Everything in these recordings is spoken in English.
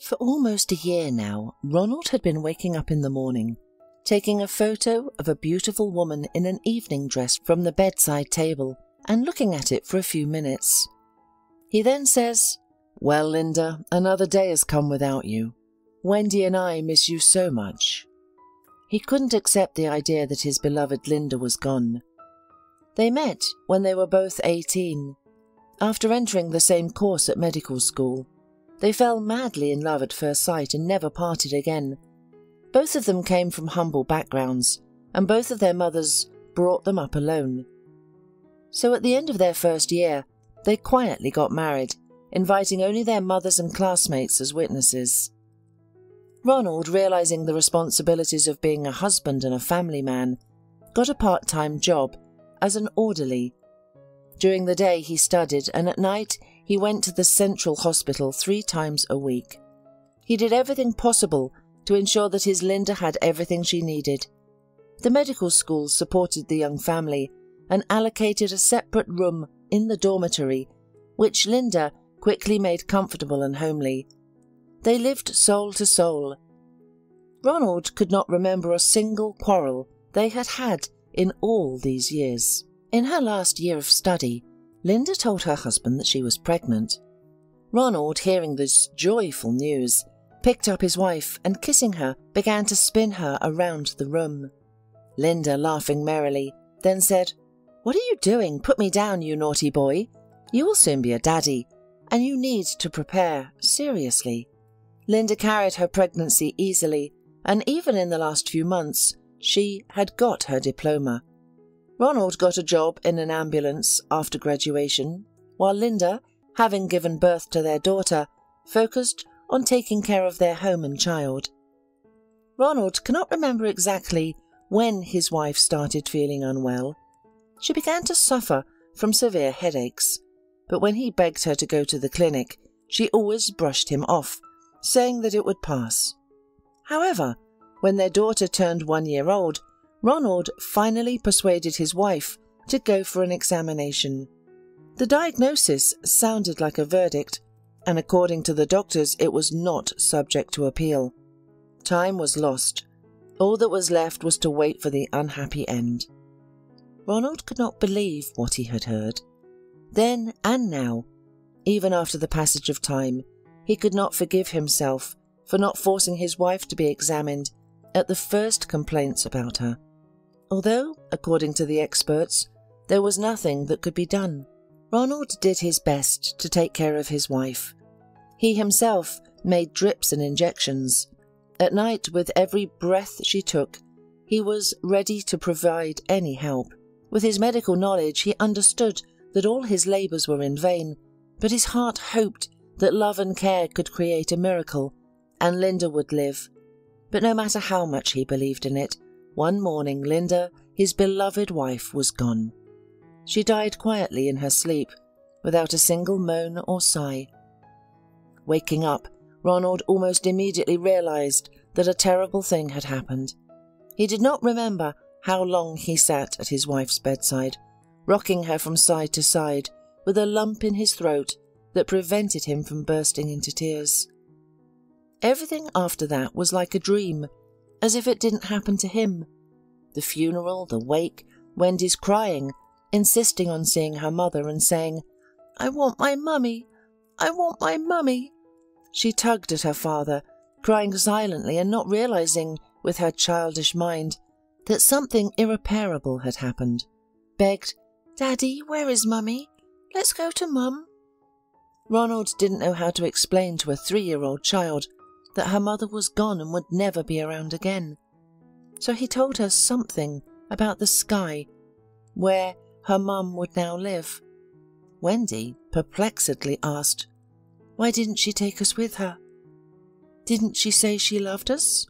For almost a year now, Ronald had been waking up in the morning, taking a photo of a beautiful woman in an evening dress from the bedside table and looking at it for a few minutes. He then says, "Well, Linda, another day has come without you. Wendy and I miss you so much." He couldn't accept the idea that his beloved Linda was gone. They met when they were both 18. After entering the same course at medical school, they fell madly in love at first sight and never parted again. Both of them came from humble backgrounds, and both of their mothers brought them up alone. So at the end of their first year, they quietly got married, inviting only their mothers and classmates as witnesses. Ronald, realizing the responsibilities of being a husband and a family man, got a part-time job as an orderly. During the day he studied, and at night he went to the Central Hospital 3 times a week. He did everything possible to ensure that his Linda had everything she needed. The medical school supported the young family and allocated a separate room in the dormitory, which Linda quickly made comfortable and homely. They lived soul to soul. Ronald could not remember a single quarrel they had had in all these years. In her last year of study, Linda told her husband that she was pregnant. Ronald, hearing this joyful news, picked up his wife and, kissing her, began to spin her around the room. Linda, laughing merrily, then said, "What are you doing? Put me down, you naughty boy. You will soon be a daddy, and you need to prepare seriously." Linda carried her pregnancy easily, and even in the last few months, she had got her diploma. Ronald got a job in an ambulance after graduation, while Linda, having given birth to their daughter, focused on taking care of their home and child. Ronald cannot remember exactly when his wife started feeling unwell. She began to suffer from severe headaches, but when he begged her to go to the clinic, she always brushed him off, saying that it would pass. However, when their daughter turned 1 year old, Ronald finally persuaded his wife to go for an examination. The diagnosis sounded like a verdict, and according to the doctors, it was not subject to appeal. Time was lost. All that was left was to wait for the unhappy end. Ronald could not believe what he had heard. Then and now, even after the passage of time, he could not forgive himself for not forcing his wife to be examined at the first complaints about her, although, according to the experts, there was nothing that could be done. Ronald did his best to take care of his wife. He himself made drips and injections. At night, with every breath she took, he was ready to provide any help. With his medical knowledge, he understood that all his labours were in vain, but his heart hoped that love and care could create a miracle, and Linda would live. But no matter how much he believed in it, one morning Linda, his beloved wife, was gone. She died quietly in her sleep, without a single moan or sigh. Waking up, Ronald almost immediately realized that a terrible thing had happened. He did not remember how long he sat at his wife's bedside, rocking her from side to side with a lump in his throat that prevented him from bursting into tears. Everything after that was like a dream, as if it didn't happen to him. The funeral, the wake, Wendy's crying, insisting on seeing her mother and saying, "I want my mummy! I want my mummy!" She tugged at her father, crying silently and not realizing, with her childish mind, that something irreparable had happened. Begged, "Daddy, where is mummy? Let's go to mum." Ronald didn't know how to explain to a 3-year-old child that her mother was gone and would never be around again. So he told her something about the sky, where her mum would now live. Wendy perplexedly asked, "Why didn't she take us with her? Didn't she say she loved us?"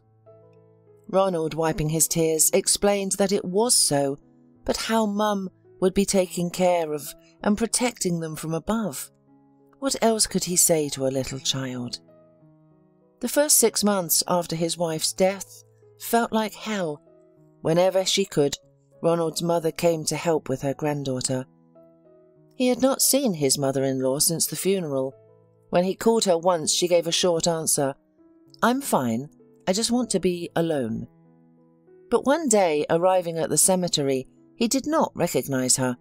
Ronald, wiping his tears, explained that it was so, but how mum would be taking care of and protecting them from above. What else could he say to a little child? The first 6 months after his wife's death felt like hell. Whenever she could, Ronald's mother came to help with her granddaughter. He had not seen his mother-in-law since the funeral, When he called her once, she gave a short answer. "I'm fine. I just want to be alone." But one day, arriving at the cemetery, he did not recognize her.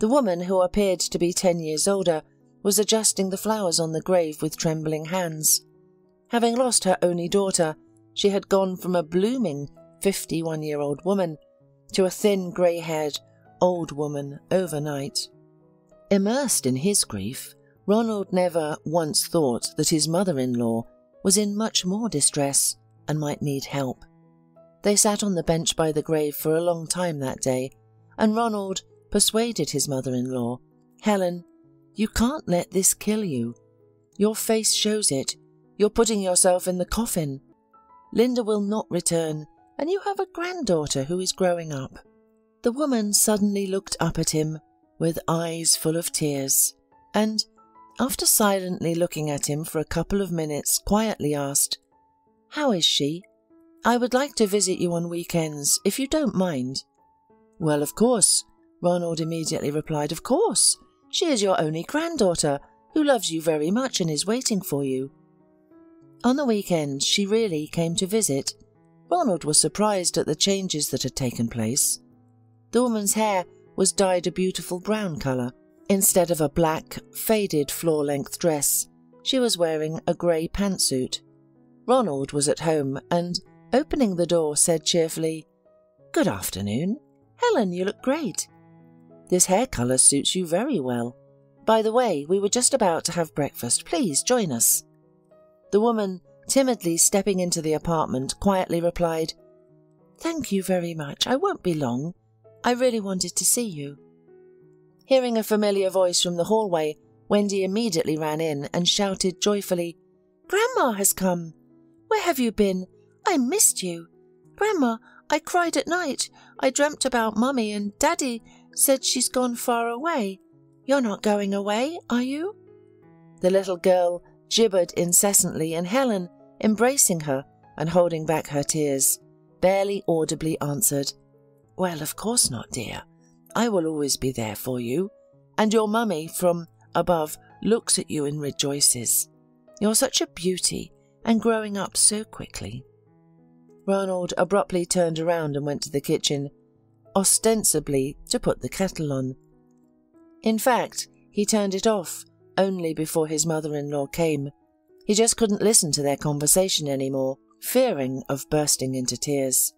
The woman, who appeared to be 10 years older, was adjusting the flowers on the grave with trembling hands. Having lost her only daughter, she had gone from a blooming 51-year-old woman to a thin, grey-haired old woman overnight. Immersed in his grief, Ronald never once thought that his mother-in-law was in much more distress and might need help. They sat on the bench by the grave for a long time that day, and Ronald persuaded his mother-in-law, "Helen, you can't let this kill you. Your face shows it. You're putting yourself in the coffin. Linda will not return, and you have a granddaughter who is growing up." The woman suddenly looked up at him with eyes full of tears, and, after silently looking at him for a couple of minutes, quietly asked, "How is she? I would like to visit you on weekends, if you don't mind." "Well, of course," Ronald immediately replied, "of course. She is your only granddaughter, who loves you very much and is waiting for you." On the weekend, she really came to visit. Ronald was surprised at the changes that had taken place. The woman's hair was dyed a beautiful brown colour. Instead of a black, faded floor-length dress, she was wearing a grey pantsuit. Ronald was at home and, opening the door, said cheerfully, "Good afternoon. Helen, you look great. This hair colour suits you very well. By the way, we were just about to have breakfast. Please join us." The woman, timidly stepping into the apartment, quietly replied, "Thank you very much. I won't be long. I really wanted to see you." Hearing a familiar voice from the hallway, Wendy immediately ran in and shouted joyfully, "Grandma has come! Where have you been? I missed you. Grandma, I cried at night. I dreamt about Mummy and Daddy said she's gone far away. You're not going away, are you?" The little girl gibbered incessantly, and Helen, embracing her and holding back her tears, barely audibly answered, "Well, of course not, dear. I will always be there for you, and your mummy from above looks at you and rejoices. You're such a beauty and growing up so quickly." Ronald abruptly turned around and went to the kitchen, ostensibly to put the kettle on. In fact, he turned it off only before his mother-in-law came. He just couldn't listen to their conversation anymore, fearing of bursting into tears.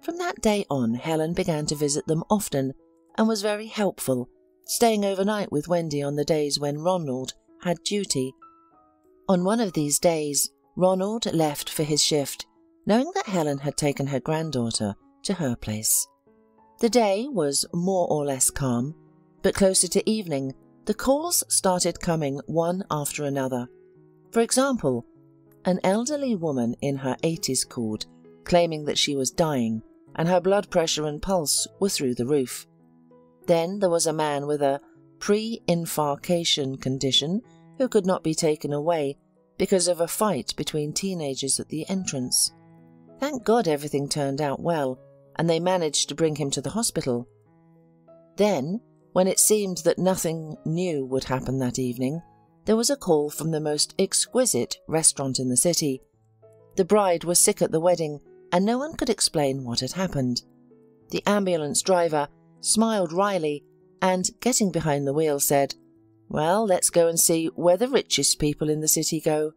From that day on, Helen began to visit them often and was very helpful, staying overnight with Wendy on the days when Ronald had duty. On one of these days, Ronald left for his shift, knowing that Helen had taken her granddaughter to her place. The day was more or less calm, but closer to evening, the calls started coming one after another. For example, an elderly woman in her 80s called, claiming that she was dying, and her blood pressure and pulse were through the roof. Then there was a man with a pre-infarcation condition who could not be taken away because of a fight between teenagers at the entrance. Thank God everything turned out well, and they managed to bring him to the hospital. Then, when it seemed that nothing new would happen that evening, there was a call from the most exquisite restaurant in the city. The bride was sick at the wedding, and no one could explain what had happened. The ambulance driver smiled wryly and, getting behind the wheel, said, "Well, let's go and see where the richest people in the city go."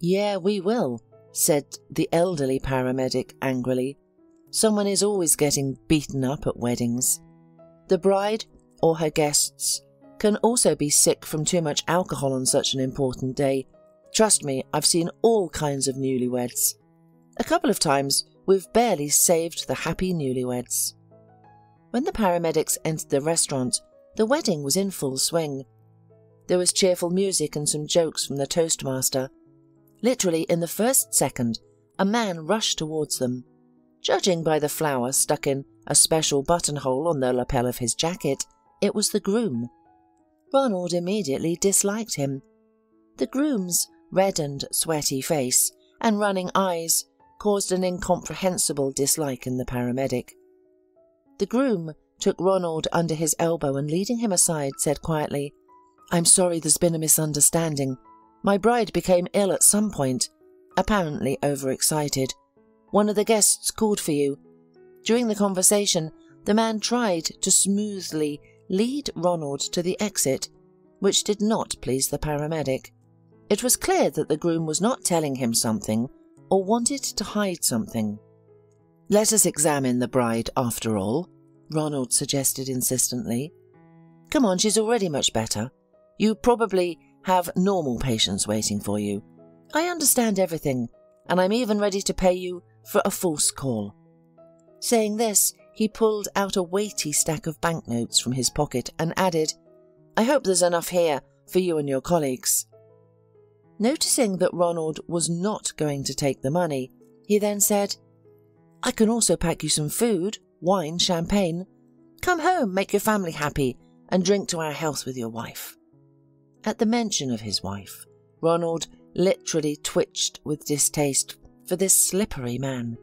"Yeah, we will," said the elderly paramedic angrily. "Someone is always getting beaten up at weddings." The bride, or her guests, can also be sick from too much alcohol on such an important day. Trust me, I've seen all kinds of newlyweds. A couple of times, we've barely saved the happy newlyweds. When the paramedics entered the restaurant, the wedding was in full swing. There was cheerful music and some jokes from the toastmaster. Literally in the first second, a man rushed towards them. Judging by the flower stuck in a special buttonhole on the lapel of his jacket, it was the groom. Ronald immediately disliked him. The groom's reddened, sweaty face and running eyes caused an incomprehensible dislike in the paramedic. The groom took Ronald under his elbow and, leading him aside, said quietly, "I'm sorry there's been a misunderstanding. My bride became ill at some point, apparently overexcited. One of the guests called for you. During the conversation, the man tried to smoothly lead Ronald to the exit, which did not please the paramedic. It was clear that the groom was not telling him something or wanted to hide something. "Let us examine the bride after all," Ronald suggested insistently. "Come on, she's already much better. You probably have normal patients waiting for you. I understand everything, and I'm even ready to pay you for a false call." Saying this, he pulled out a weighty stack of banknotes from his pocket and added, "I hope there's enough here for you and your colleagues." Noticing that Ronald was not going to take the money, he then said, "I can also pack you some food, wine, champagne. Come home, make your family happy, and drink to our health with your wife." At the mention of his wife, Ronald literally twitched with distaste for this slippery man.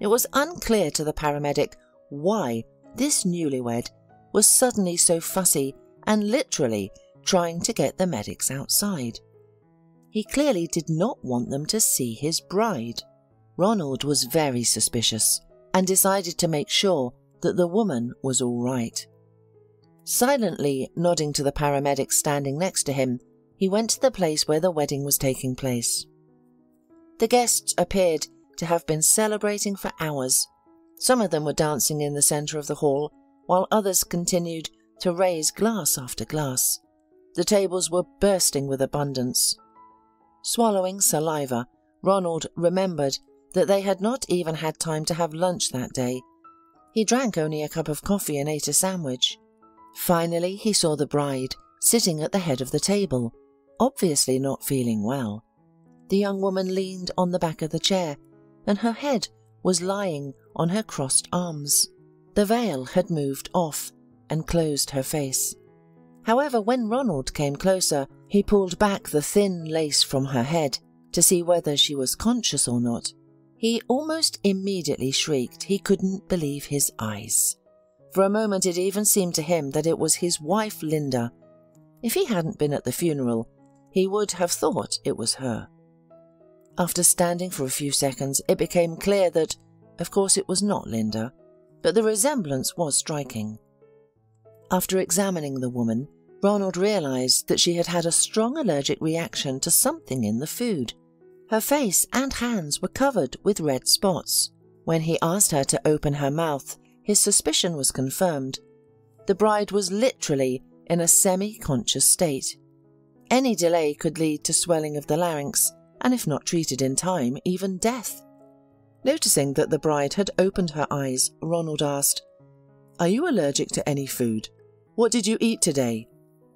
It was unclear to the paramedic why this newlywed was suddenly so fussy and literally trying to get the medics outside. He clearly did not want them to see his bride. Ronald was very suspicious and decided to make sure that the woman was all right. Silently nodding to the paramedic standing next to him, he went to the place where the wedding was taking place. The guests appeared to have been celebrating for hours. Some of them were dancing in the centre of the hall, while others continued to raise glass after glass. The tables were bursting with abundance. Swallowing saliva, Ronald remembered that they had not even had time to have lunch that day. He drank only a cup of coffee and ate a sandwich. Finally, he saw the bride sitting at the head of the table, obviously not feeling well. The young woman leaned on the back of the chair, and her head was lying on her crossed arms. The veil had moved off and closed her face. However, when Ronald came closer, he pulled back the thin lace from her head to see whether she was conscious or not. He almost immediately shrieked. He couldn't believe his eyes. For a moment it even seemed to him that it was his wife Linda. If he hadn't been at the funeral, he would have thought it was her. After standing for a few seconds, it became clear that, of course, it was not Linda, but the resemblance was striking. After examining the woman, Ronald realized that she had had a strong allergic reaction to something in the food. Her face and hands were covered with red spots. When he asked her to open her mouth, his suspicion was confirmed. The bride was literally in a semi-conscious state. Any delay could lead to swelling of the larynx, and if not treated in time, even death. Noticing that the bride had opened her eyes, Ronald asked, "Are you allergic to any food? What did you eat today?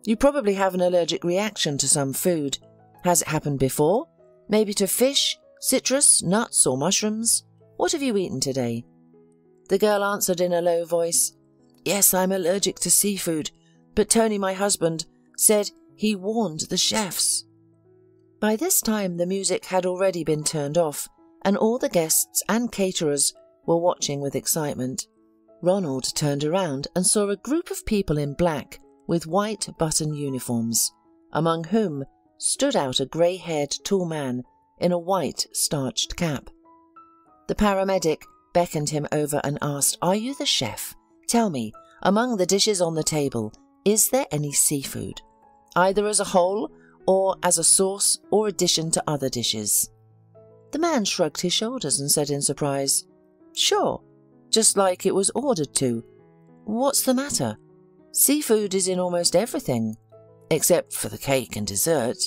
You probably have an allergic reaction to some food. Has it happened before? Maybe to fish, citrus, nuts or mushrooms? What have you eaten today?" The girl answered in a low voice, "Yes, I'm allergic to seafood, but Tony, my husband, said he warned the chefs." By this time, the music had already been turned off, and all the guests and caterers were watching with excitement. Ronald turned around and saw a group of people in black with white button uniforms, among whom stood out a grey-haired tall man in a white starched cap. The paramedic beckoned him over and asked, "Are you the chef? Tell me, among the dishes on the table, is there any seafood, either as a whole or as a sauce or addition to other dishes?" The man shrugged his shoulders and said in surprise, "Sure, just like it was ordered to. What's the matter? Seafood is in almost everything, except for the cake and dessert.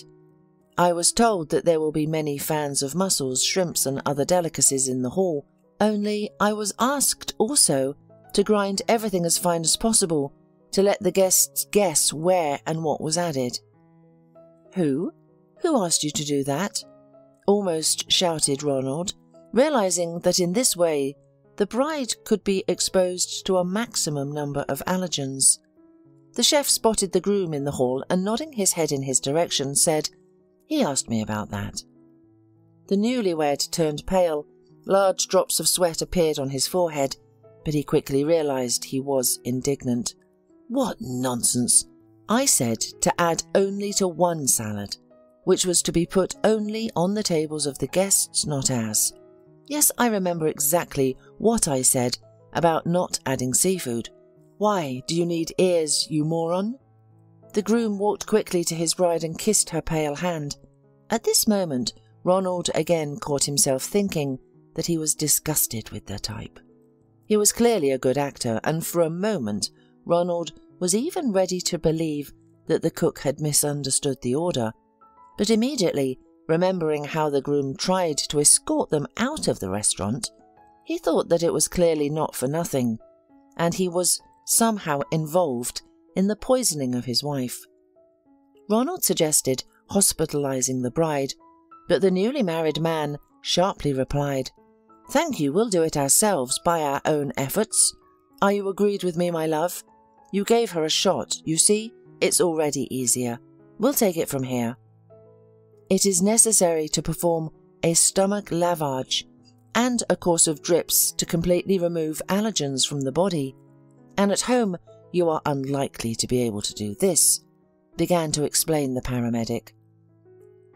I was told that there will be many fans of mussels, shrimps and other delicacies in the hall. Only I was asked also to grind everything as fine as possible to let the guests guess where and what was added." "Who? Who asked you to do that?" almost shouted Ronald, realizing that in this way the bride could be exposed to a maximum number of allergens. The chef spotted the groom in the hall and, nodding his head in his direction, said, "He asked me about that." The newlywed turned pale. Large drops of sweat appeared on his forehead, but he quickly realized he was indignant. "What nonsense! I said to add only to one salad. which was to be put only on the tables of the guests, not ours. Yes, I remember exactly what I said about not adding seafood. Why do you need ears, you moron? The groom walked quickly to his bride and kissed her pale hand. At this moment, Ronald again caught himself thinking that he was disgusted with their type. He was clearly a good actor, and for a moment, Ronald was even ready to believe that the cook had misunderstood the order, but immediately, remembering how the groom tried to escort them out of the restaurant, he thought that it was clearly not for nothing, and he was somehow involved in the poisoning of his wife. Ronald suggested hospitalizing the bride, but the newly married man sharply replied, "Thank you, we'll do it ourselves by our own efforts. Are you agreed with me, my love? You gave her a shot, you see? It's already easier. We'll take it from here." It is necessary to perform a stomach lavage and a course of drips to completely remove allergens from the body, and at home you are unlikely to be able to do this, began to explain the paramedic.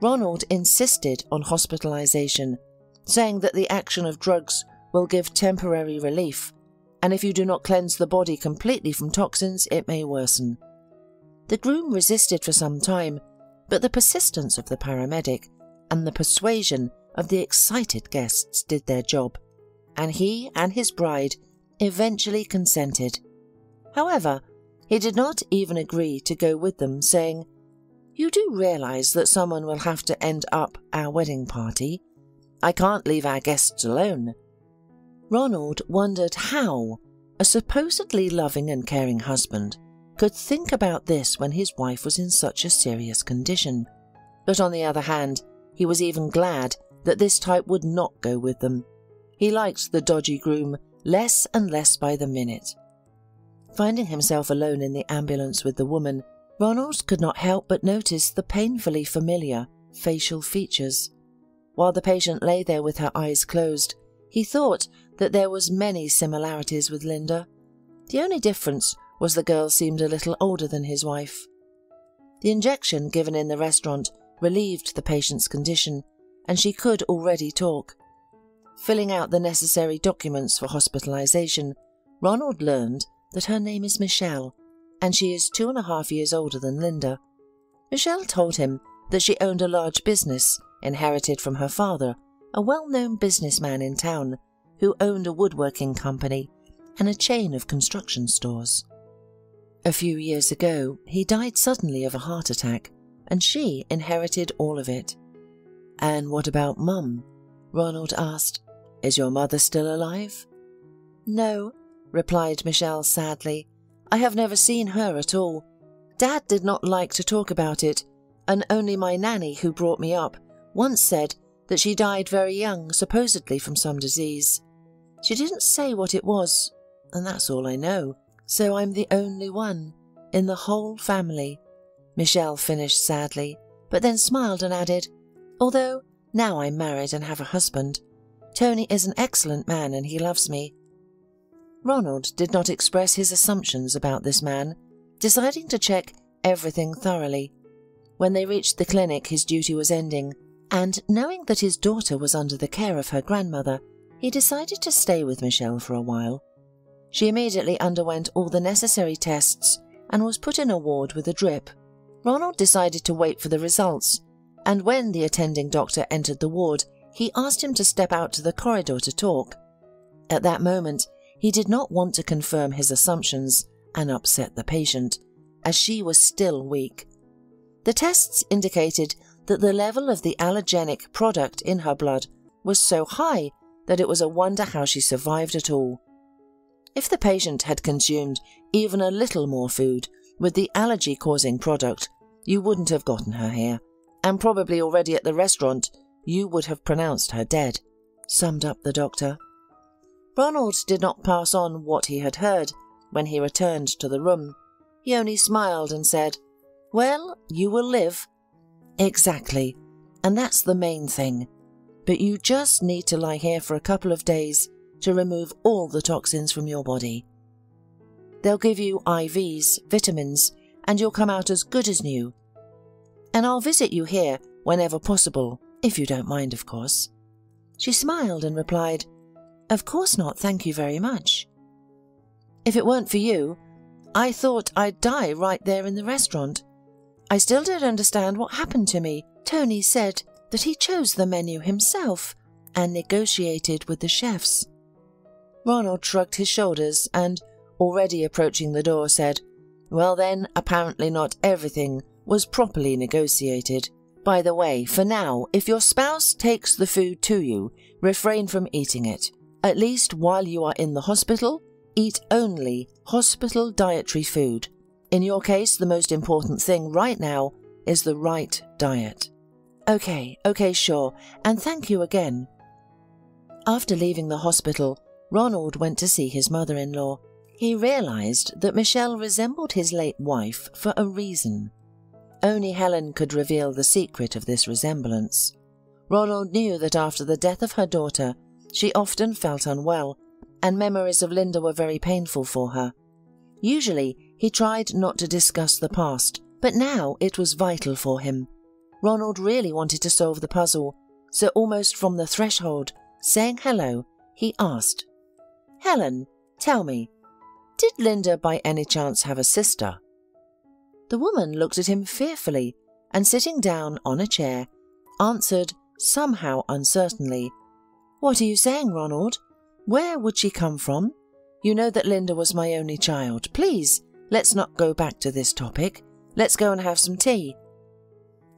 Ronald insisted on hospitalization, saying that the action of drugs will give temporary relief, and if you do not cleanse the body completely from toxins, it may worsen. The groom resisted for some time, but the persistence of the paramedic and the persuasion of the excited guests did their job, and he and his bride eventually consented. However, he did not even agree to go with them, saying, "You do realize that someone will have to end up our wedding party. I can't leave our guests alone." Ronald wondered how a supposedly loving and caring husband could think about this when his wife was in such a serious condition. But on the other hand, he was even glad that this type would not go with them. He liked the dodgy groom less and less by the minute. Finding himself alone in the ambulance with the woman, Ronald could not help but notice the painfully familiar facial features. While the patient lay there with her eyes closed, he thought that there was many similarities with Linda. The only difference was the girl seemed a little older than his wife. The injection given in the restaurant relieved the patient's condition, and she could already talk. Filling out the necessary documents for hospitalization, Ronald learned that her name is Michelle, and she is 2.5 years older than Linda. Michelle told him that she owned a large business, inherited from her father, a well-known businessman in town who owned a woodworking company and a chain of construction stores. A few years ago, he died suddenly of a heart attack, and she inherited all of it. "And what about Mum?" Ronald asked. "Is your mother still alive?" "No," replied Michelle sadly. "I have never seen her at all. Dad did not like to talk about it, and only my nanny, who brought me up, once said that she died very young, supposedly from some disease. She didn't say what it was, and that's all I know. So I'm the only one in the whole family," Michelle finished sadly, but then smiled and added, "although now I'm married and have a husband. Tony is an excellent man and he loves me." Ronald did not express his assumptions about this man, deciding to check everything thoroughly. When they reached the clinic, his duty was ending, and knowing that his daughter was under the care of her grandmother, he decided to stay with Michelle for a while. She immediately underwent all the necessary tests and was put in a ward with a drip. Ronald decided to wait for the results, and when the attending doctor entered the ward, he asked him to step out to the corridor to talk. At that moment, he did not want to confirm his assumptions and upset the patient, as she was still weak. The tests indicated that the level of the allergenic product in her blood was so high that it was a wonder how she survived at all. If the patient had consumed even a little more food with the allergy-causing product, you wouldn't have gotten her here, and probably already at the restaurant you would have pronounced her dead, summed up the doctor. Ronald did not pass on what he had heard when he returned to the room. He only smiled and said, "Well, you will live." "Exactly, and that's the main thing. But you just need to lie here for a couple of days to remove all the toxins from your body. They'll give you IVs, vitamins, and you'll come out as good as new. And I'll visit you here whenever possible, if you don't mind, of course." She smiled and replied, "Of course not, thank you very much. If it weren't for you, I thought I'd die right there in the restaurant. I still don't understand what happened to me. Tony said that he chose the menu himself and negotiated with the chefs." Ronald shrugged his shoulders and, already approaching the door, said, "Well then, apparently not everything was properly negotiated. By the way, for now, if your spouse takes the food to you, refrain from eating it. At least while you are in the hospital, eat only hospital dietary food. In your case, the most important thing right now is the right diet." Okay, sure, and thank you again." After leaving the hospital, Ronald went to see his mother-in-law. He realized that Michelle resembled his late wife for a reason. Only Helen could reveal the secret of this resemblance. Ronald knew that after the death of her daughter, she often felt unwell, and memories of Linda were very painful for her. Usually, he tried not to discuss the past, but now it was vital for him. Ronald really wanted to solve the puzzle, so almost from the threshold, saying hello, he asked, "Helen, tell me, did Linda by any chance have a sister?" The woman looked at him fearfully and, sitting down on a chair, answered somehow uncertainly, "What are you saying, Ronald? Where would she come from? You know that Linda was my only child. Please, let's not go back to this topic. Let's go and have some tea."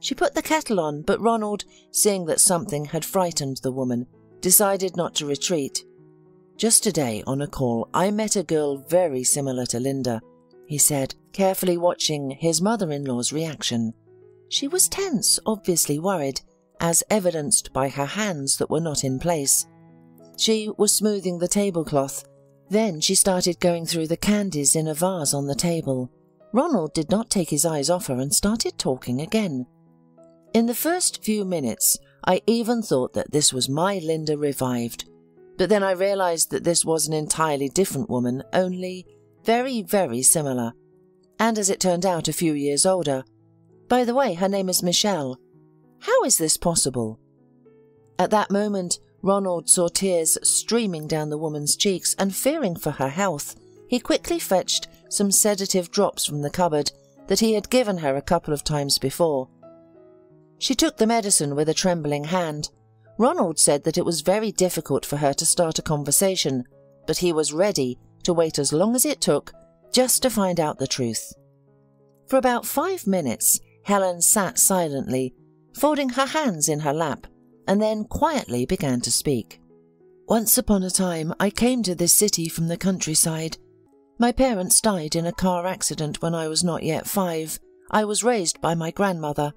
She put the kettle on, but Ronald, seeing that something had frightened the woman, decided not to retreat. "Just today on a call, I met a girl very similar to Linda," he said, carefully watching his mother-in-law's reaction. She was tense, obviously worried, as evidenced by her hands that were not in place. She was smoothing the tablecloth. Then she started going through the candies in a vase on the table. Ronald did not take his eyes off her and started talking again. "In the first few minutes, I even thought that this was my Linda revived. But then I realized that this was an entirely different woman, only very, very similar. And as it turned out, a few years older. By the way, her name is Michelle. How is this possible?" At that moment, Ronald saw tears streaming down the woman's cheeks, and fearing for her health, he quickly fetched some sedative drops from the cupboard that he had given her a couple of times before. She took the medicine with a trembling hand. Ronald said that it was very difficult for her to start a conversation, but he was ready to wait as long as it took just to find out the truth. For about 5 minutes, Helen sat silently, folding her hands in her lap, and then quietly began to speak. "Once upon a time, I came to this city from the countryside. My parents died in a car accident when I was not yet 5. I was raised by my grandmother.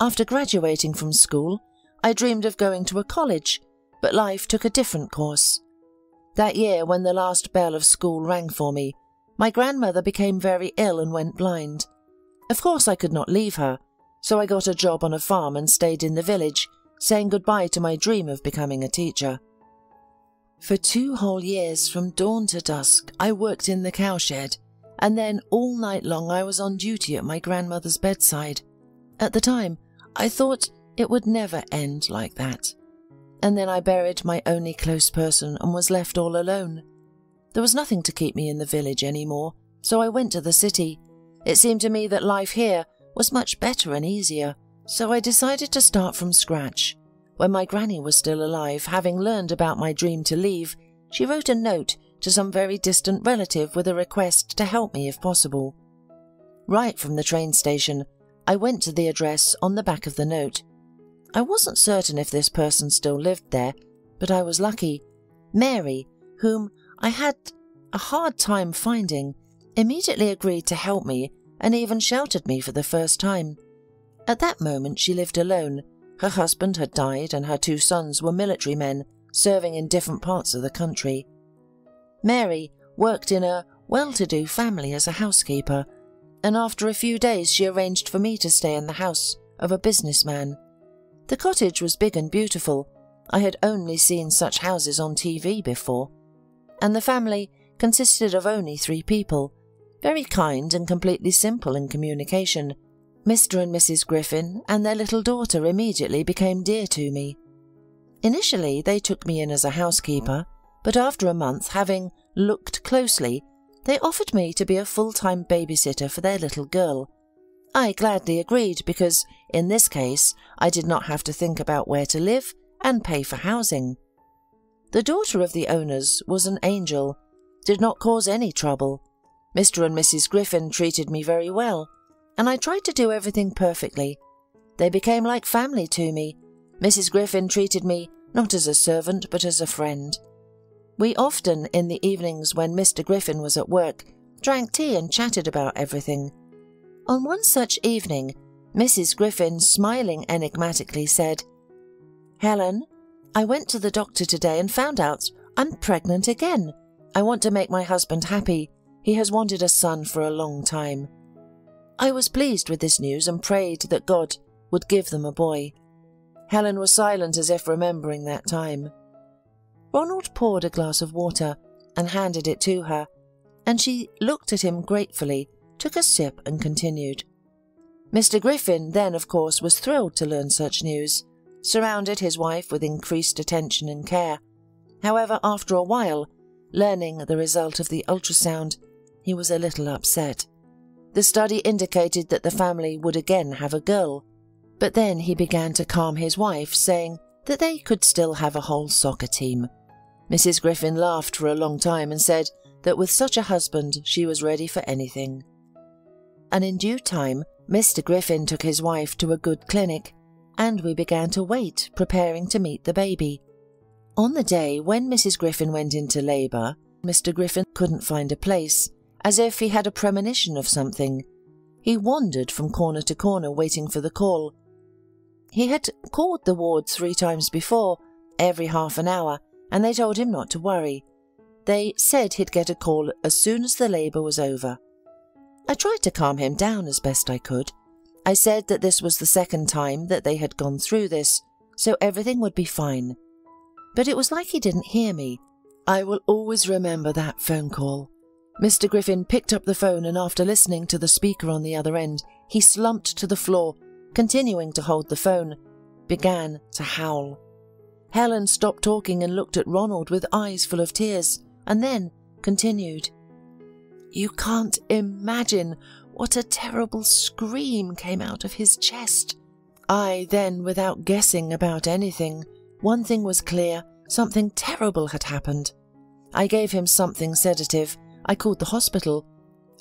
After graduating from school, I dreamed of going to a college, but life took a different course. That year, when the last bell of school rang for me, my grandmother became very ill and went blind. Of course, I could not leave her, so I got a job on a farm and stayed in the village, saying goodbye to my dream of becoming a teacher. For 2 whole years, from dawn to dusk, I worked in the cowshed, and then all night long I was on duty at my grandmother's bedside. At the time, I thought it would never end like that. And then I buried my only close person and was left all alone. There was nothing to keep me in the village anymore, so I went to the city. It seemed to me that life here was much better and easier, so I decided to start from scratch. When my granny was still alive, having learned about my dream to leave, she wrote a note to some very distant relative with a request to help me if possible. Right from the train station, I went to the address on the back of the note. I wasn't certain if this person still lived there, but I was lucky. Mary, whom I had a hard time finding, immediately agreed to help me and even sheltered me for the first time. At that moment she lived alone. Her husband had died and her 2 sons were military men serving in different parts of the country. Mary worked in a well-to-do family as a housekeeper, and after a few days she arranged for me to stay in the house of a businessman. The cottage was big and beautiful. I had only seen such houses on TV before. And the family consisted of only 3 people, very kind and completely simple in communication. Mr. and Mrs. Griffin and their little daughter immediately became dear to me. Initially, they took me in as a housekeeper, but after a month, having looked closely, they offered me to be a full-time babysitter for their little girl. I gladly agreed because, in this case, I did not have to think about where to live and pay for housing. The daughter of the owners was an angel, did not cause any trouble. Mr. and Mrs. Griffin treated me very well, and I tried to do everything perfectly. They became like family to me. Mrs. Griffin treated me not as a servant but as a friend. We often, in the evenings when Mr. Griffin was at work, drank tea and chatted about everything. On one such evening, Mrs. Griffin, smiling enigmatically, said, "Helen, I went to the doctor today and found out I'm pregnant again. I want to make my husband happy. He has wanted a son for a long time." I was pleased with this news and prayed that God would give them a boy. Helen was silent, as if remembering that time. Ronald poured a glass of water and handed it to her, and she looked at him gratefully, took a sip and continued. Mr. Griffin then, of course, was thrilled to learn such news, surrounded his wife with increased attention and care. However, after a while, learning the result of the ultrasound, he was a little upset. The study indicated that the family would again have a girl, but then he began to calm his wife, saying that they could still have a whole soccer team. Mrs. Griffin laughed for a long time and said that with such a husband she was ready for anything. And in due time, Mr. Griffin took his wife to a good clinic, and we began to wait, preparing to meet the baby. On the day when Mrs. Griffin went into labour, Mr. Griffin couldn't find a place, as if he had a premonition of something. He wandered from corner to corner waiting for the call. He had called the ward 3 times before, every half an hour, and they told him not to worry. They said he'd get a call as soon as the labour was over. I tried to calm him down as best I could. I said that this was the second time that they had gone through this, so everything would be fine. But it was like he didn't hear me. I will always remember that phone call. Mr. Griffin picked up the phone, and after listening to the speaker on the other end, he slumped to the floor, continuing to hold the phone, began to howl. Helen stopped talking and looked at Ronald with eyes full of tears, and then continued. "You can't imagine what a terrible scream came out of his chest." I then, without guessing about anything, one thing was clear, something terrible had happened. I gave him something sedative. I called the hospital.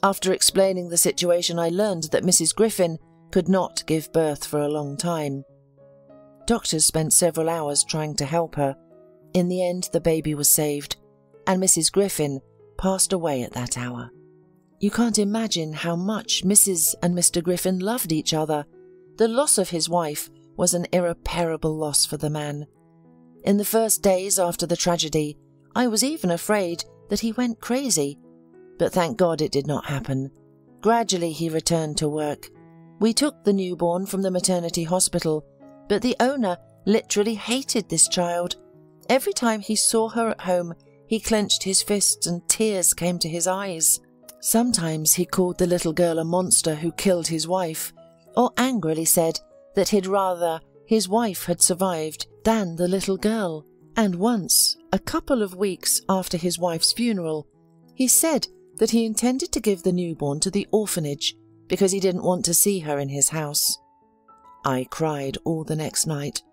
After explaining the situation, I learned that Mrs. Griffin could not give birth for a long time. Doctors spent several hours trying to help her. In the end, the baby was saved, and Mrs. Griffin passed away at that hour. You can't imagine how much Mrs. and Mr. Griffin loved each other. The loss of his wife was an irreparable loss for the man. In the first days after the tragedy, I was even afraid that he went crazy, but thank God it did not happen. Gradually he returned to work. We took the newborn from the maternity hospital, but the owner literally hated this child. Every time he saw her at home, he clenched his fists and tears came to his eyes. Sometimes he called the little girl a monster who killed his wife, or angrily said that he'd rather his wife had survived than the little girl. And once, a couple of weeks after his wife's funeral, he said that he intended to give the newborn to the orphanage because he didn't want to see her in his house. I cried all the next night.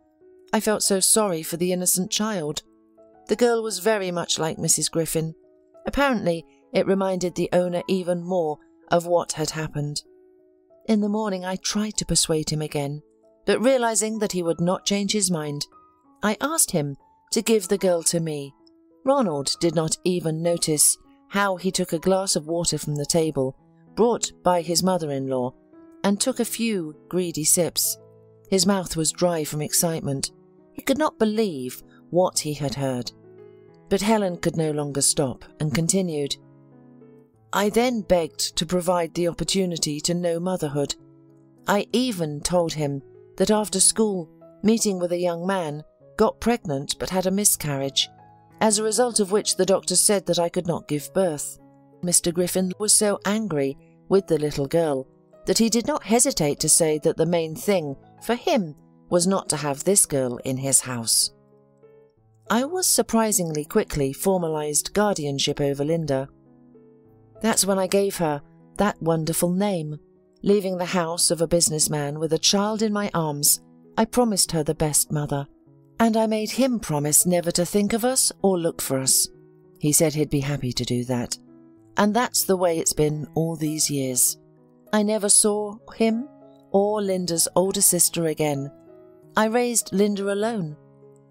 I felt so sorry for the innocent child. The girl was very much like Mrs. Griffin. Apparently, it reminded the owner even more of what had happened. In the morning, I tried to persuade him again, but realizing that he would not change his mind, I asked him to give the girl to me. Ronald did not even notice how he took a glass of water from the table, brought by his mother-in-law, and took a few greedy sips. His mouth was dry from excitement. He could not believe what he had heard. But Helen could no longer stop and continued. I then begged to provide the opportunity to know motherhood. I even told him that after school, meeting with a young man, got pregnant but had a miscarriage, as a result of which the doctor said that I could not give birth. Mr. Griffin was so angry with the little girl that he did not hesitate to say that the main thing for him was not to have this girl in his house. I was surprisingly quickly formalized guardianship over Linda. That's when I gave her that wonderful name. Leaving the house of a businessman with a child in my arms, I promised her the best mother, and I made him promise never to think of us or look for us. He said he'd be happy to do that, and that's the way it's been all these years. I never saw him or Linda's older sister again. I raised Linda alone.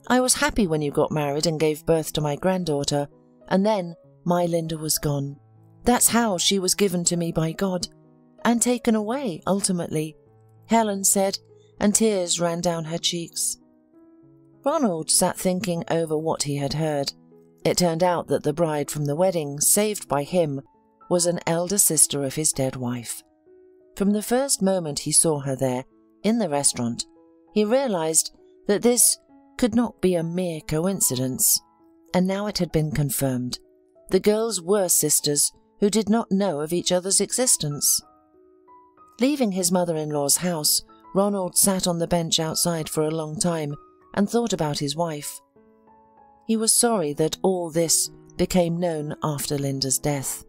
I was happy when you got married and gave birth to my granddaughter, and then my Linda was gone. That's how she was given to me by God, and taken away ultimately, Helen said, and tears ran down her cheeks. Ronald sat thinking over what he had heard. It turned out that the bride from the wedding, saved by him, was an elder sister of his dead wife. From the first moment he saw her there, in the restaurant, he realized that this could not be a mere coincidence, and now it had been confirmed. The girls were sisters who did not know of each other's existence. Leaving his mother-in-law's house, Ronald sat on the bench outside for a long time and thought about his wife. He was sorry that all this became known after Linda's death.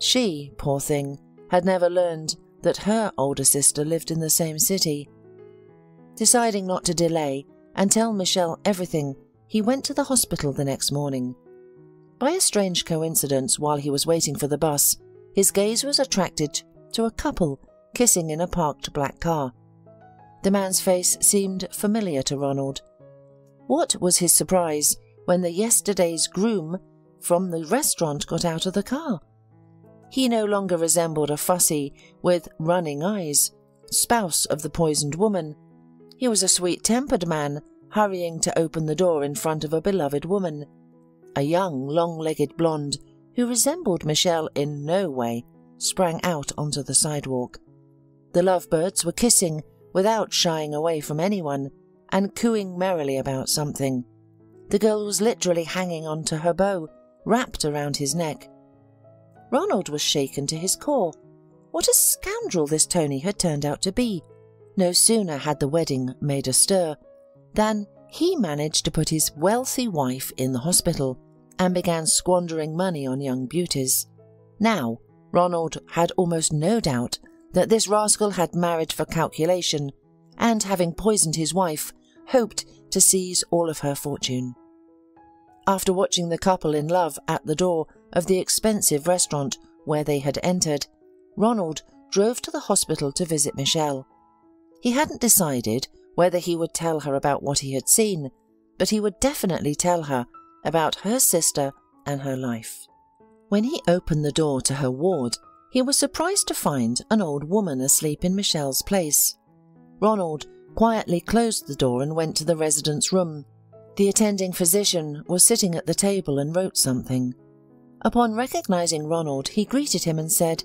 She, poor thing, had never learned that her older sister lived in the same city. Deciding not to delay and tell Michelle everything, he went to the hospital the next morning. By a strange coincidence, while he was waiting for the bus, his gaze was attracted to a couple kissing in a parked black car. The man's face seemed familiar to Ronald. What was his surprise when the yesterday's groom from the restaurant got out of the car? He no longer resembled a fussy with running eyes spouse of the poisoned woman. He was a sweet-tempered man hurrying to open the door in front of a beloved woman, a young, long-legged blonde who resembled Michelle in no way. Sprang out onto the sidewalk. The lovebirds were kissing without shying away from anyone and cooing merrily about something. The girl was literally hanging onto her bow, wrapped around his neck. Ronald was shaken to his core. What a scoundrel this Tony had turned out to be. No sooner had the wedding made a stir than he managed to put his wealthy wife in the hospital and began squandering money on young beauties. Now, Ronald had almost no doubt that this rascal had married for calculation and, having poisoned his wife, hoped to seize all of her fortune. After watching the couple in love at the door of the expensive restaurant where they had entered, Ronald drove to the hospital to visit Michelle. He hadn't decided whether he would tell her about what he had seen, but he would definitely tell her about her sister and her life. When he opened the door to her ward, he was surprised to find an old woman asleep in Michelle's place. Ronald quietly closed the door and went to the resident's room. The attending physician was sitting at the table and wrote something. Upon recognizing Ronald, he greeted him and said,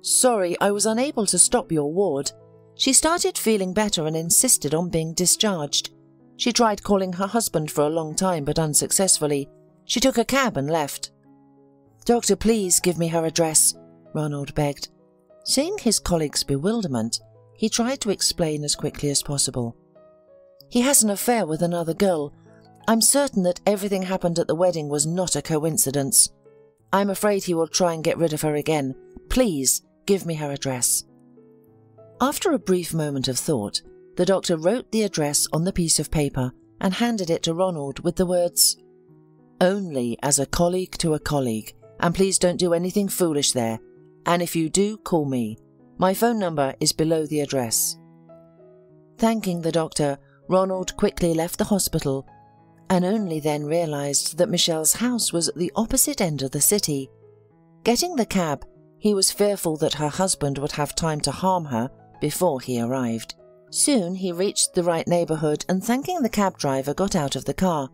"Sorry, I was unable to stop your ward. She started feeling better and insisted on being discharged. She tried calling her husband for a long time but unsuccessfully. She took a cab and left." "Doctor, please give me her address," Ronald begged. Seeing his colleague's bewilderment, he tried to explain as quickly as possible. "He has an affair with another girl. I'm certain that everything happened at the wedding was not a coincidence. I'm afraid he will try and get rid of her again. Please give me her address." After a brief moment of thought, the doctor wrote the address on the piece of paper and handed it to Ronald with the words, "Only as a colleague to a colleague. And please don't do anything foolish there. And if you do, call me. My phone number is below the address." Thanking the doctor, Ronald quickly left the hospital and only then realized that Michelle's house was at the opposite end of the city. Getting the cab, he was fearful that her husband would have time to harm her before he arrived. Soon he reached the right neighborhood and, thanking the cab driver, got out of the car.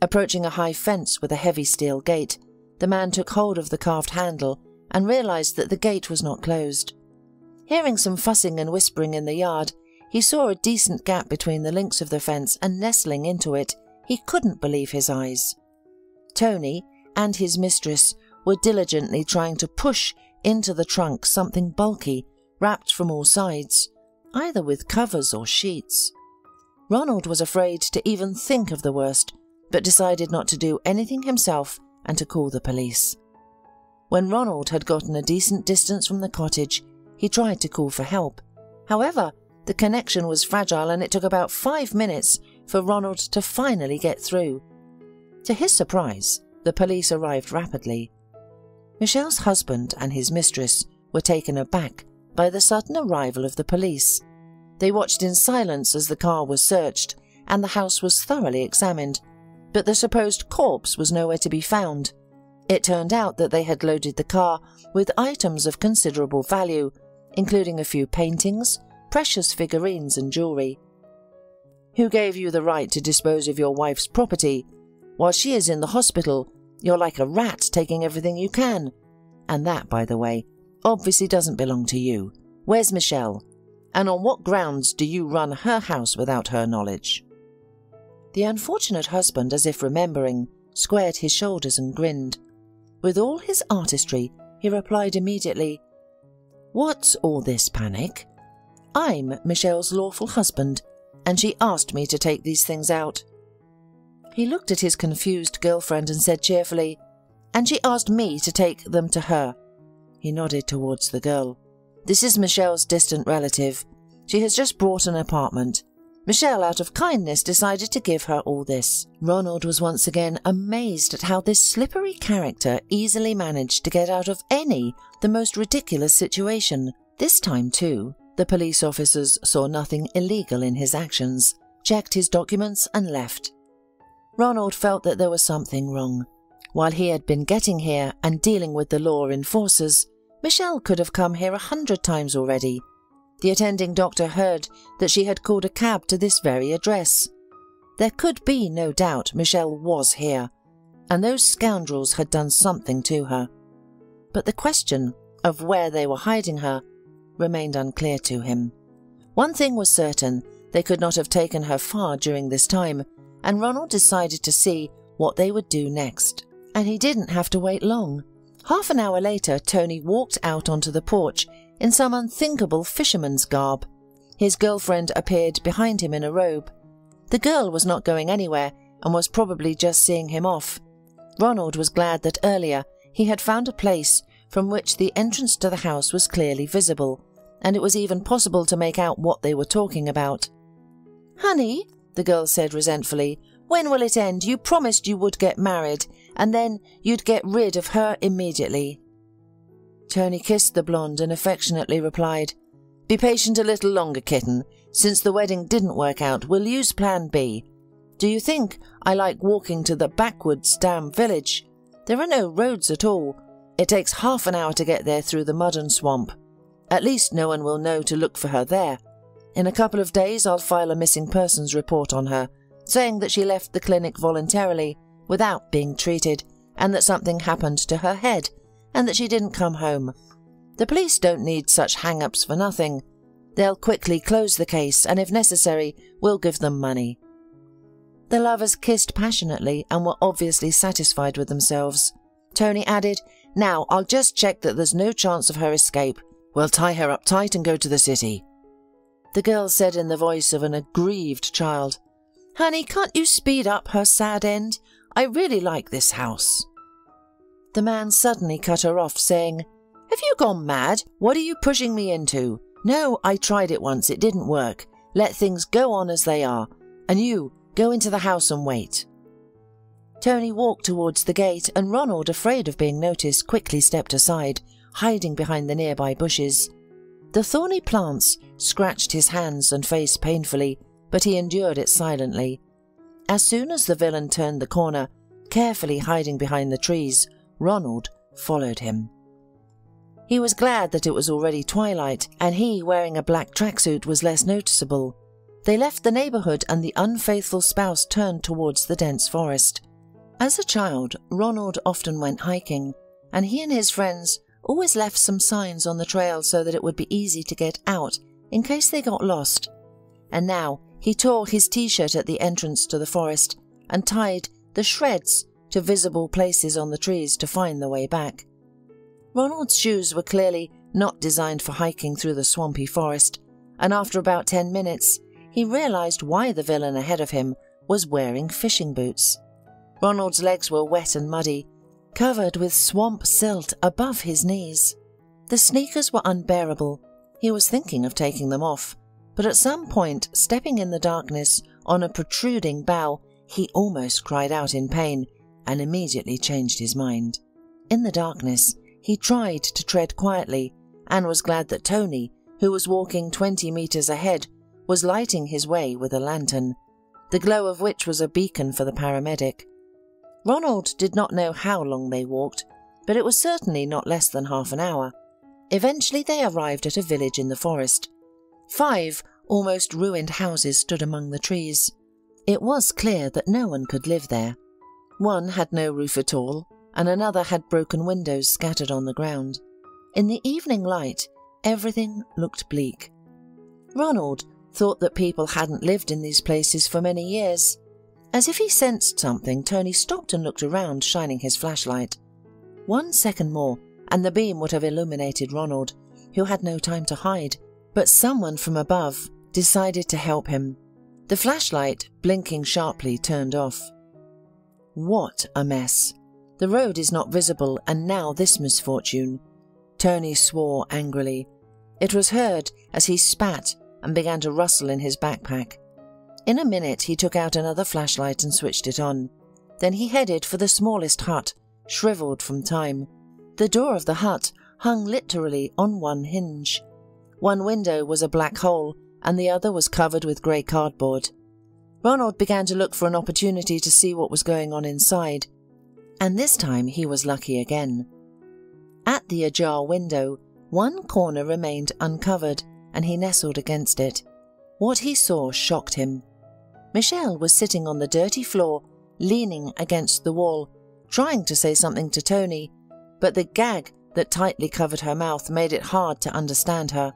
Approaching a high fence with a heavy steel gate, the man took hold of the carved handle and realized that the gate was not closed. Hearing some fussing and whispering in the yard, he saw a decent gap between the links of the fence, and nestling into it, he couldn't believe his eyes. Tony and his mistress were diligently trying to push into the trunk something bulky wrapped from all sides, either with covers or sheets. Ronald was afraid to even think of the worst, but decided not to do anything himself and to call the police. When Ronald had gotten a decent distance from the cottage, he tried to call for help. However, the connection was fragile and it took about 5 minutes for Ronald to finally get through. To his surprise, the police arrived rapidly. Michelle's husband and his mistress were taken aback by the sudden arrival of the police. They watched in silence as the car was searched and the house was thoroughly examined, but the supposed corpse was nowhere to be found. It turned out that they had loaded the car with items of considerable value, including a few paintings, precious figurines and jewellery. "Who gave you the right to dispose of your wife's property? While she is in the hospital, you're like a rat taking everything you can. And that, by the way, obviously doesn't belong to you. Where's Michelle? And on what grounds do you run her house without her knowledge?" The unfortunate husband, as if remembering, squared his shoulders and grinned. With all his artistry, he replied immediately, "What's all this panic? I'm Michelle's lawful husband, and she asked me to take these things out." He looked at his confused girlfriend and said cheerfully, "And she asked me to take them to her." He nodded towards the girl. "This is Michelle's distant relative. She has just bought an apartment. Michelle, out of kindness, decided to give her all this." Ronald was once again amazed at how this slippery character easily managed to get out of the most ridiculous situation. This time, too, the police officers saw nothing illegal in his actions, checked his documents and left. Ronald felt that there was something wrong. While he had been getting here and dealing with the law enforcers, Michelle could have come here 100 times already. The attending doctor heard that she had called a cab to this very address. There could be no doubt Michelle was here, and those scoundrels had done something to her. But the question of where they were hiding her remained unclear to him. One thing was certain, they could not have taken her far during this time, and Ronald decided to see what they would do next. And he didn't have to wait long. Half an hour later, Tony walked out onto the porch in some unthinkable fisherman's garb. His girlfriend appeared behind him in a robe. The girl was not going anywhere and was probably just seeing him off. Ronald was glad that earlier he had found a place from which the entrance to the house was clearly visible, and it was even possible to make out what they were talking about. "Honey," the girl said resentfully, "when will it end? You promised you would get married, and then you'd get rid of her immediately." Tony kissed the blonde and affectionately replied, "Be patient a little longer, kitten. Since the wedding didn't work out, we'll use Plan B. Do you think I like walking to the backwoods damn village? There are no roads at all. It takes half an hour to get there through the mud and swamp. At least no one will know to look for her there. In a couple of days I'll file a missing persons report on her, saying that she left the clinic voluntarily without being treated, and that something happened to her head, and that she didn't come home. The police don't need such hang-ups for nothing. They'll quickly close the case, and if necessary, we'll give them money." The lovers kissed passionately and were obviously satisfied with themselves. Tony added, "Now I'll just check that there's no chance of her escape. We'll tie her up tight and go to the city." The girl said in the voice of an aggrieved child, "Honey, can't you speed up her sad end? I really like this house." The man suddenly cut her off, saying, "Have you gone mad? What are you pushing me into? No, I tried it once. It didn't work. Let things go on as they are. And you, go into the house and wait." Tony walked towards the gate, and Ronald, afraid of being noticed, quickly stepped aside, hiding behind the nearby bushes. The thorny plants scratched his hands and face painfully, but he endured it silently. As soon as the villain turned the corner, carefully hiding behind the trees, Ronald followed him. He was glad that it was already twilight, and he, wearing a black tracksuit, was less noticeable. They left the neighborhood, and the unfaithful spouse turned towards the dense forest. As a child, Ronald often went hiking, and he and his friends always left some signs on the trail so that it would be easy to get out in case they got lost. And now he tore his t-shirt at the entrance to the forest and tied the shreds to visible places on the trees to find the way back. Ronald's shoes were clearly not designed for hiking through the swampy forest, and after about 10 minutes, he realized why the villain ahead of him was wearing fishing boots. Ronald's legs were wet and muddy, covered with swamp silt above his knees. The sneakers were unbearable. He was thinking of taking them off, but at some point, stepping in the darkness on a protruding bough, he almost cried out in pain and immediately changed his mind. In the darkness, he tried to tread quietly and was glad that Tony, who was walking 20 meters ahead, was lighting his way with a lantern, the glow of which was a beacon for the paramedic. Ronald did not know how long they walked, but it was certainly not less than half an hour. Eventually they arrived at a village in the forest. 5 almost ruined houses stood among the trees. It was clear that no one could live there. One had no roof at all, and another had broken windows scattered on the ground. In the evening light, everything looked bleak. Ronald thought that people hadn't lived in these places for many years. As if he sensed something, Tony stopped and looked around, shining his flashlight. 1 second more, and the beam would have illuminated Ronald, who had no time to hide, but someone from above decided to help him. The flashlight, blinking sharply, turned off. What a mess! The road is not visible, and now this misfortune. Tony swore angrily. It was heard as he spat and began to rustle in his backpack. In a minute he took out another flashlight and switched it on. Then he headed for the smallest hut, shriveled from time. The door of the hut hung literally on one hinge. One window was a black hole, and the other was covered with grey cardboard. Ronald began to look for an opportunity to see what was going on inside, and this time he was lucky again. At the ajar window, one corner remained uncovered, and he nestled against it. What he saw shocked him. Michelle was sitting on the dirty floor, leaning against the wall, trying to say something to Tony, but the gag that tightly covered her mouth made it hard to understand her.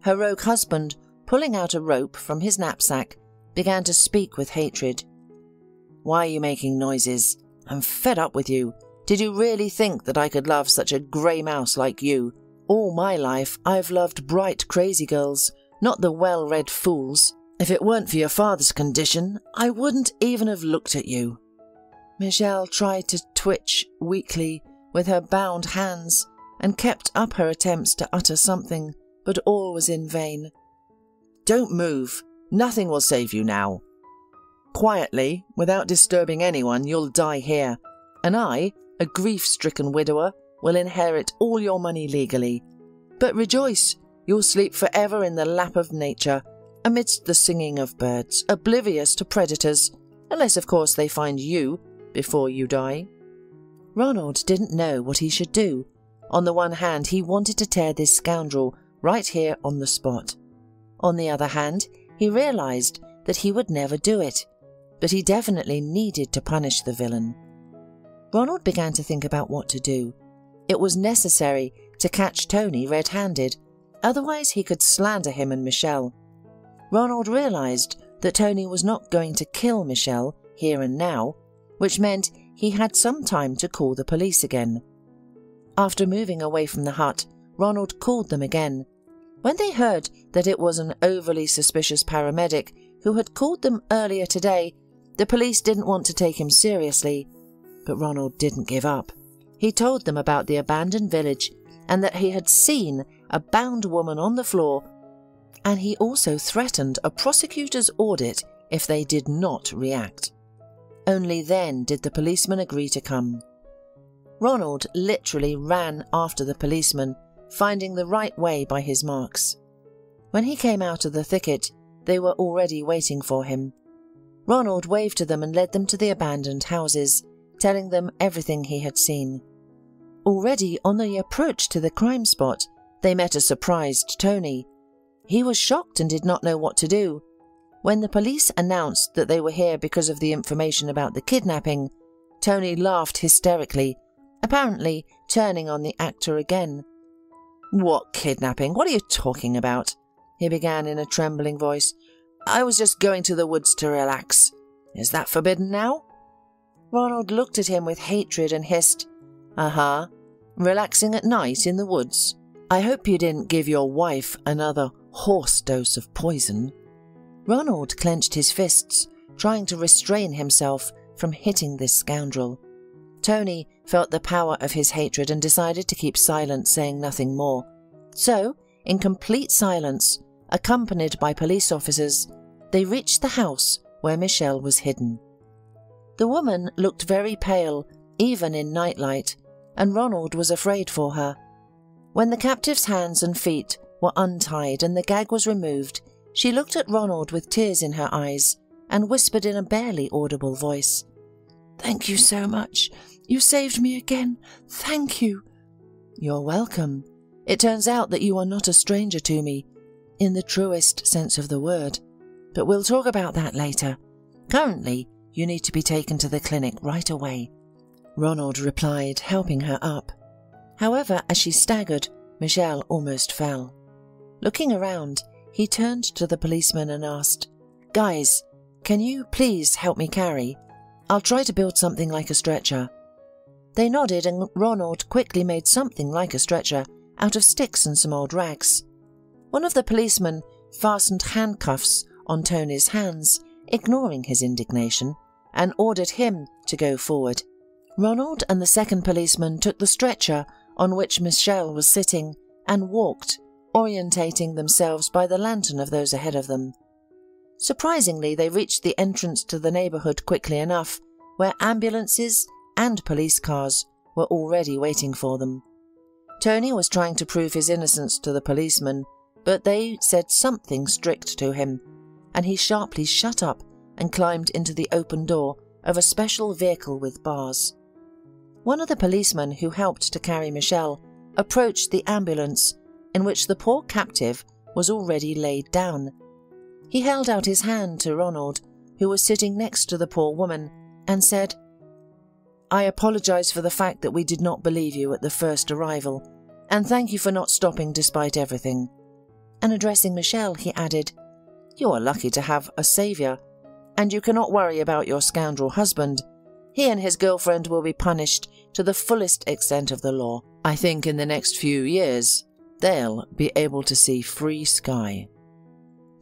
Her rogue husband, pulling out a rope from his knapsack, began to speak with hatred. "Why are you making noises? I'm fed up with you. Did you really think that I could love such a grey mouse like you? All my life I've loved bright, crazy girls, not the well-read fools. If it weren't for your father's condition, I wouldn't even have looked at you." Michelle tried to twitch weakly with her bound hands and kept up her attempts to utter something, but all was in vain. "Don't move. Nothing will save you now. Quietly, without disturbing anyone, you'll die here, and I, a grief-stricken widower, will inherit all your money legally. But rejoice, you'll sleep forever in the lap of nature, amidst the singing of birds, oblivious to predators, unless of course they find you before you die." Ronald didn't know what he should do. On the one hand, he wanted to tear this scoundrel right here on the spot. On the other hand, he realized that he would never do it, but he definitely needed to punish the villain. Ronald began to think about what to do. It was necessary to catch Tony red-handed, otherwise he could slander him and Michelle. Ronald realized that Tony was not going to kill Michelle here and now, which meant he had some time to call the police again. After moving away from the hut, Ronald called them again. When they heard that it was an overly suspicious paramedic who had called them earlier today, the police didn't want to take him seriously. But Ronald didn't give up. He told them about the abandoned village and that he had seen a bound woman on the floor, and he also threatened a prosecutor's audit if they did not react. Only then did the policeman agree to come. Ronald literally ran after the policeman, finding the right way by his marks. When he came out of the thicket, they were already waiting for him. Ronald waved to them and led them to the abandoned houses, telling them everything he had seen. Already on the approach to the crime spot, they met a surprised Tony. He was shocked and did not know what to do. When the police announced that they were here because of the information about the kidnapping, Tony laughed hysterically, apparently turning on the actor again. "What kidnapping? What are you talking about?" he began in a trembling voice. "I was just going to the woods to relax. Is that forbidden now?" Ronald looked at him with hatred and hissed, "Relaxing at night in the woods. I hope you didn't give your wife another horse dose of poison." Ronald clenched his fists, trying to restrain himself from hitting this scoundrel. Tony felt the power of his hatred and decided to keep silent, saying nothing more. So, in complete silence, accompanied by police officers, they reached the house where Michelle was hidden. The woman looked very pale, even in nightlight, and Ronald was afraid for her. When the captive's hands and feet were untied and the gag was removed, she looked at Ronald with tears in her eyes and whispered in a barely audible voice, "Thank you so much. You saved me again. Thank you." "You're welcome. It turns out that you are not a stranger to me, in the truest sense of the word. But we'll talk about that later. Currently, you need to be taken to the clinic right away," Ronald replied, helping her up. However, as she staggered, Michelle almost fell. Looking around, he turned to the policeman and asked, "Guys, can you please help me carry? I'll try to build something like a stretcher." They nodded and Ronald quickly made something like a stretcher out of sticks and some old rags. One of the policemen fastened handcuffs on Tony's hands, ignoring his indignation, and ordered him to go forward. Ronald and the second policeman took the stretcher on which Michelle was sitting and walked, orientating themselves by the lantern of those ahead of them. Surprisingly, they reached the entrance to the neighbourhood quickly enough, where ambulances and police cars were already waiting for them. Tony was trying to prove his innocence to the policeman, but they said something strict to him, and he sharply shut up and climbed into the open door of a special vehicle with bars. One of the policemen who helped to carry Michelle approached the ambulance in which the poor captive was already laid down. He held out his hand to Ronald, who was sitting next to the poor woman, and said, "I apologize for the fact that we did not believe you at the first arrival, and thank you for not stopping despite everything." And addressing Michelle, he added, "You are lucky to have a saviour, and you cannot worry about your scoundrel husband. He and his girlfriend will be punished to the fullest extent of the law. I think in the next few years, they'll be able to see free sky."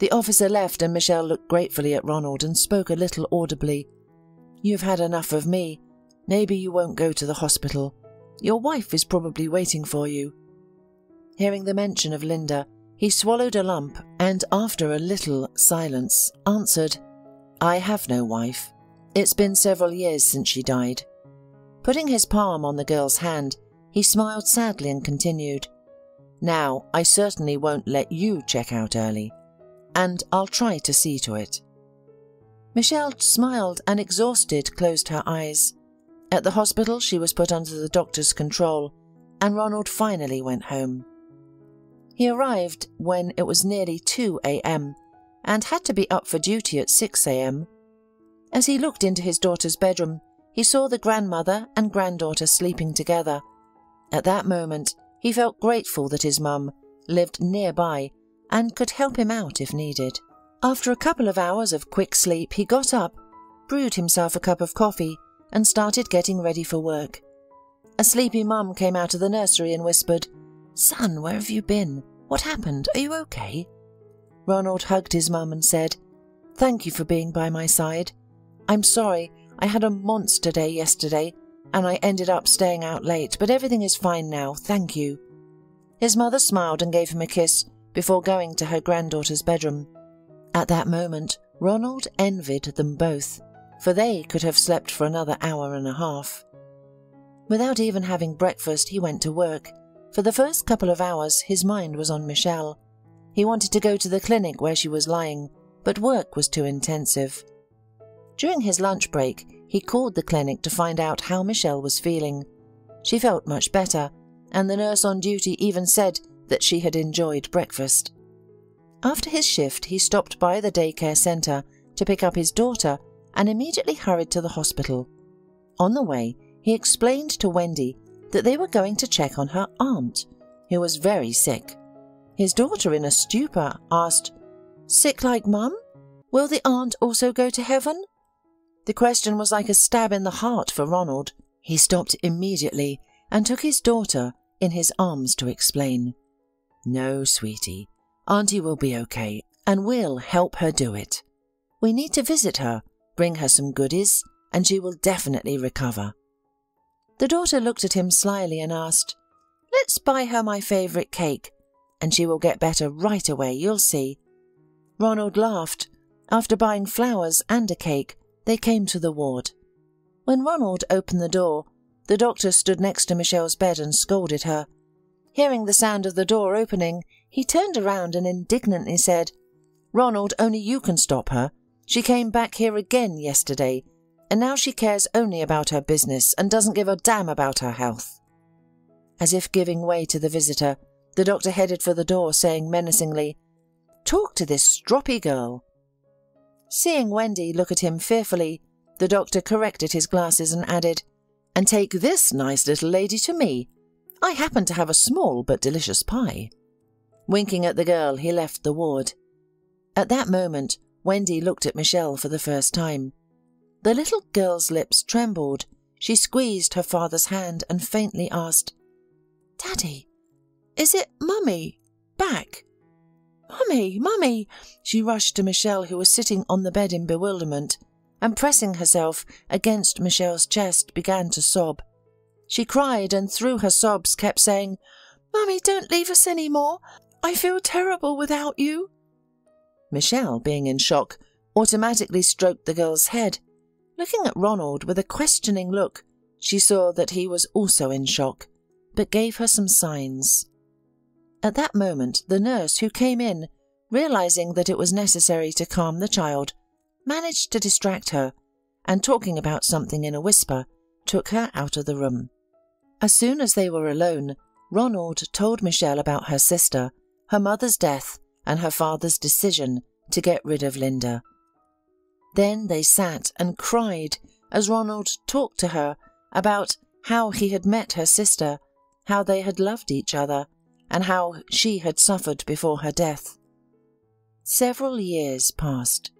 The officer left and Michelle looked gratefully at Ronald and spoke a little audibly. "You've had enough of me. Maybe you won't go to the hospital. Your wife is probably waiting for you." Hearing the mention of Linda, he swallowed a lump and, after a little silence, answered, "I have no wife. It's been several years since she died." Putting his palm on the girl's hand, he smiled sadly and continued, "Now, I certainly won't let you check out early, and I'll try to see to it." Michelle smiled and, exhausted, closed her eyes. At the hospital, she was put under the doctor's control, and Ronald finally went home. He arrived when it was nearly 2 a.m. and had to be up for duty at 6 a.m. As he looked into his daughter's bedroom, he saw the grandmother and granddaughter sleeping together. At that moment, he felt grateful that his mum lived nearby and could help him out if needed. After a couple of hours of quick sleep, he got up, brewed himself a cup of coffee, and started getting ready for work. A sleepy mum came out of the nursery and whispered, "Son, where have you been? What happened? Are you okay?" Ronald hugged his mum and said, "Thank you for being by my side. I'm sorry, I had a monster day yesterday, and I ended up staying out late, but everything is fine now, thank you." His mother smiled and gave him a kiss before going to her granddaughter's bedroom. At that moment, Ronald envied them both, for they could have slept for another hour and a half. Without even having breakfast, he went to work. For the first couple of hours, his mind was on Michelle. He wanted to go to the clinic where she was lying, but work was too intensive. During his lunch break, he called the clinic to find out how Michelle was feeling. She felt much better, and the nurse on duty even said that she had enjoyed breakfast. After his shift, he stopped by the daycare centre to pick up his daughter and immediately hurried to the hospital. On the way, he explained to Wendy that they were going to check on her aunt, who was very sick. His daughter, in a stupor, asked, "Sick like Mum? Will the aunt also go to heaven?" The question was like a stab in the heart for Ronald. He stopped immediately and took his daughter in his arms to explain. No, sweetie. Auntie will be okay, and we'll help her do it. We need to visit her, bring her some goodies, and she will definitely recover. The daughter looked at him slyly and asked, "Let's buy her my favourite cake, and she will get better right away, you'll see." Ronald laughed. After buying flowers and a cake, they came to the ward. When Ronald opened the door, the doctor stood next to Michelle's bed and scolded her. Hearing the sound of the door opening, he turned around and indignantly said, "Ronald, only you can stop her. She came back here again yesterday, and now she cares only about her business and doesn't give a damn about her health." As if giving way to the visitor, the doctor headed for the door, saying menacingly, "Talk to this stroppy girl." Seeing Wendy look at him fearfully, the doctor corrected his glasses and added, "And take this nice little lady to me. I happen to have a small but delicious pie." Winking at the girl, he left the ward. At that moment, Wendy looked at Michelle for the first time. The little girl's lips trembled. She squeezed her father's hand and faintly asked, "Daddy, is it Mummy back? Mummy, Mummy!" She rushed to Michelle, who was sitting on the bed in bewilderment, and pressing herself against Michelle's chest, began to sob. She cried and through her sobs kept saying, "Mummy, don't leave us any more. I feel terrible without you." Michelle, being in shock, automatically stroked the girl's head. Looking at Ronald with a questioning look, she saw that he was also in shock, but gave her some signs. At that moment, the nurse who came in, realizing that it was necessary to calm the child, managed to distract her, and talking about something in a whisper, took her out of the room. As soon as they were alone, Ronald told Michelle about her sister, her mother's death, and her father's decision to get rid of Linda. Then they sat and cried as Ronald talked to her about how he had met her sister, how they had loved each other, and how she had suffered before her death. Several years passed.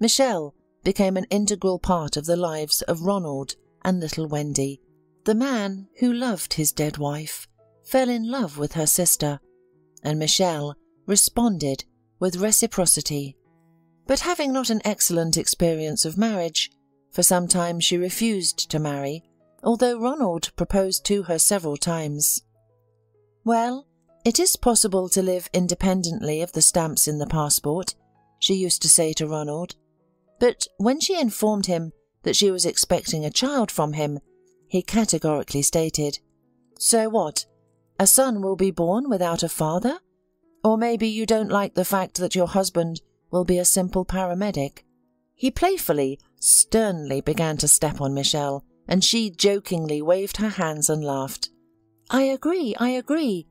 Michelle became an integral part of the lives of Ronald and little Wendy. The man who loved his dead wife fell in love with her sister, and Michelle responded with reciprocity. But having not an excellent experience of marriage, for some time she refused to marry, although Ronald proposed to her several times. Well, it is possible to live independently of the stamps in the passport, she used to say to Ronald. But when she informed him that she was expecting a child from him, he categorically stated, "So what? A son will be born without a father? Or maybe you don't like the fact that your husband will be a simple paramedic?" He playfully, sternly began to step on Michelle, and she jokingly waved her hands and laughed. "I agree, I agree,"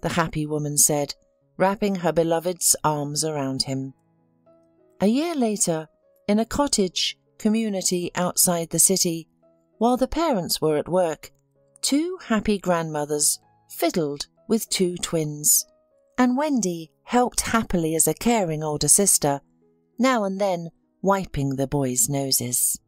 the happy woman said, wrapping her beloved's arms around him. A year later, in a cottage community outside the city, while the parents were at work, two happy grandmothers fiddled with two twins, and Wendy helped happily as a caring older sister, now and then wiping the boys' noses.